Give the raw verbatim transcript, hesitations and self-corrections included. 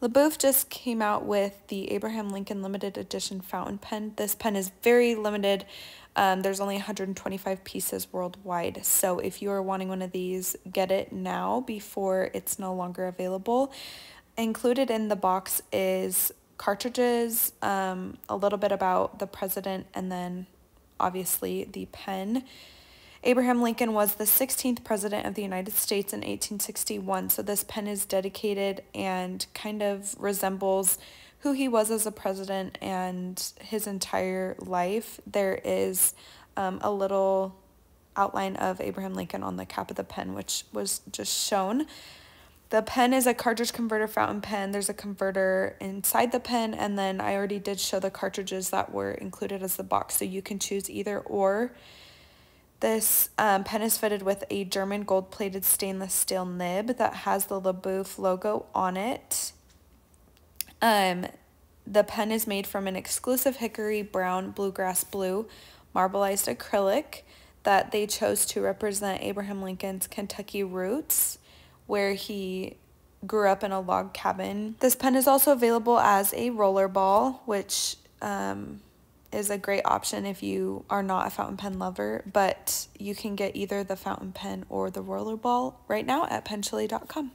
LeBoeuf just came out with the Abraham Lincoln limited edition fountain pen. This pen is very limited. Um, there's only one hundred twenty-five pieces worldwide. So if you are wanting one of these, get it now before it's no longer available. Included in the box is cartridges, um, a little bit about the president, and then obviously the pen. Abraham Lincoln was the sixteenth president of the United States in eighteen sixty-one, so this pen is dedicated and kind of resembles who he was as a president and his entire life. There is um, a little outline of Abraham Lincoln on the cap of the pen, which was just shown. The pen is a cartridge converter fountain pen. There's a converter inside the pen, and then I already did show the cartridges that were included as the box, so you can choose either or. This um, pen is fitted with a German gold-plated stainless steel nib that has the LeBoeuf logo on it. Um, the pen is made from an exclusive Hickory Brown Bluegrass Blue marbleized acrylic that they chose to represent Abraham Lincoln's Kentucky roots, where he grew up in a log cabin. This pen is also available as a rollerball, which um, is a great option if you are not a fountain pen lover, but you can get either the fountain pen or the rollerball right now at pen chili dot com.